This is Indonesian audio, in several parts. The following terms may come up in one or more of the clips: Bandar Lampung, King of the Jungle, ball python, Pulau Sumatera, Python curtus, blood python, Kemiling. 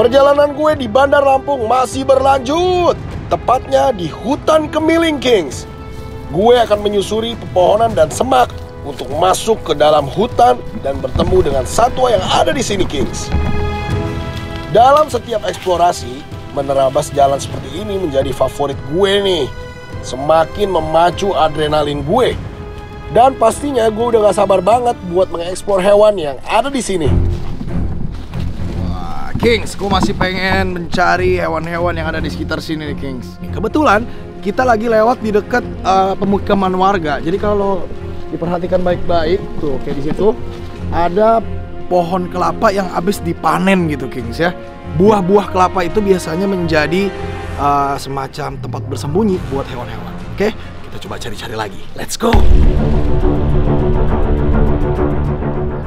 Perjalanan gue di Bandar Lampung masih berlanjut, tepatnya di hutan Kemiling Kings. Gue akan menyusuri pepohonan dan semak untuk masuk ke dalam hutan dan bertemu dengan satwa yang ada di sini, Kings. Dalam setiap eksplorasi, menerabas jalan seperti ini menjadi favorit gue nih. Semakin memacu adrenalin gue. Dan pastinya gue udah gak sabar banget buat mengeksplor hewan yang ada di sini. Kings, gue masih pengen mencari hewan-hewan yang ada di sekitar sini nih, Kings. Kebetulan kita lagi lewat di dekat pemukiman warga. Jadi kalau diperhatikan baik-baik, tuh kayak di situ ada pohon kelapa yang habis dipanen gitu, Kings ya. Buah-buah kelapa itu biasanya menjadi semacam tempat bersembunyi buat hewan-hewan. Oke, kita coba cari-cari lagi. Let's go.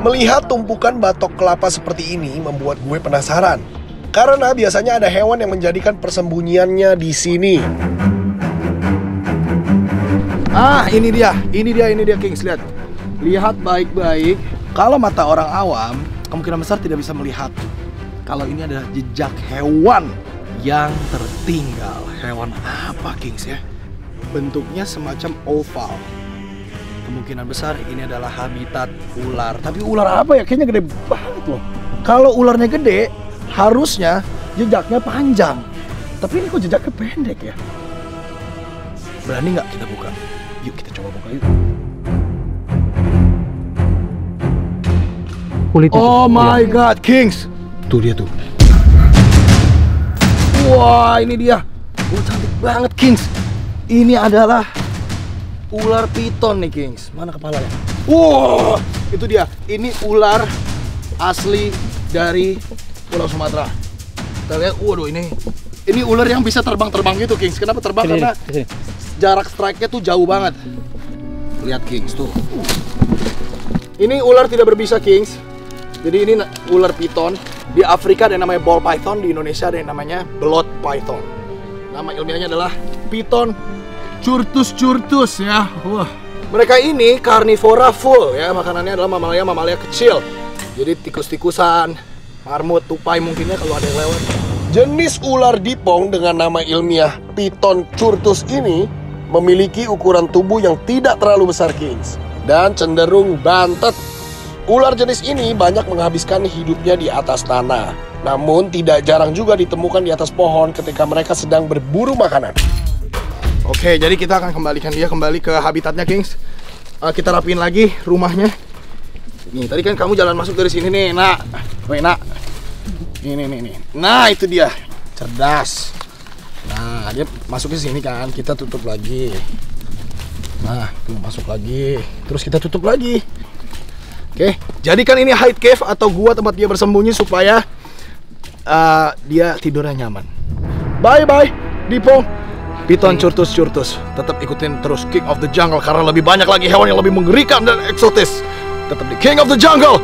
Melihat tumpukan batok kelapa seperti ini membuat gue penasaran. Karena biasanya ada hewan yang menjadikan persembunyiannya di sini. Ah, ini dia Kings, lihat. Lihat baik-baik. Kalau mata orang awam, kemungkinan besar tidak bisa melihat. Kalau ini adalah jejak hewan yang tertinggal. Hewan apa, Kings ya? Bentuknya semacam oval. Kemungkinan besar ini adalah habitat ular. Tapi ular apa ya? Kayaknya gede banget loh. Kalau ularnya gede, harusnya jejaknya panjang. Tapi ini kok jejaknya pendek ya? Berani nggak kita buka? Yuk kita coba buka yuk. Oh my God, Kings! Tuh dia tuh. Wah, ini dia. Oh, cantik banget, Kings. Ini adalah ular piton nih, Kings. Mana kepalanya? Wow, itu dia. Ini ular asli dari Pulau Sumatera. Kita lihat, waduh ini ular yang bisa terbang gitu, Kings. Kenapa terbang? Karena jarak strike-nya tuh jauh banget. Lihat, Kings tuh. Ini ular tidak berbisa, Kings. Jadi ini ular piton. Di Afrika ada yang namanya ball python, di Indonesia ada yang namanya blood python. Nama ilmiahnya adalah piton curtus curtus ya. Wah. Mereka ini karnivora full ya, makanannya adalah mamalia kecil. Jadi tikus-tikusan, marmut, tupai mungkinnya kalau ada yang lewat. Jenis ular dipong dengan nama ilmiah piton curtus ini memiliki ukuran tubuh yang tidak terlalu besar, Kings, dan cenderung bantet. Ular jenis ini banyak menghabiskan hidupnya di atas tanah. Namun tidak jarang juga ditemukan di atas pohon ketika mereka sedang berburu makanan. Oke, jadi kita akan kembalikan dia kembali ke habitatnya, Kings. Kita rapiin lagi rumahnya. Nih, tadi kan kamu jalan masuk dari sini nih, nak. Woi, nak. Ini. Nah, itu dia. Cerdas. Nah, dia masuk ke sini kan. Kita tutup lagi. Nah, tuh masuk lagi. Terus kita tutup lagi. Oke, jadikan ini hide cave atau gua tempat dia bersembunyi supaya dia tidurnya nyaman. Bye-bye, Dipong. Python curtus-curtus, tetap ikutin terus King of the Jungle karena lebih banyak lagi hewan yang lebih mengerikan dan eksotis. Tetap di King of the Jungle.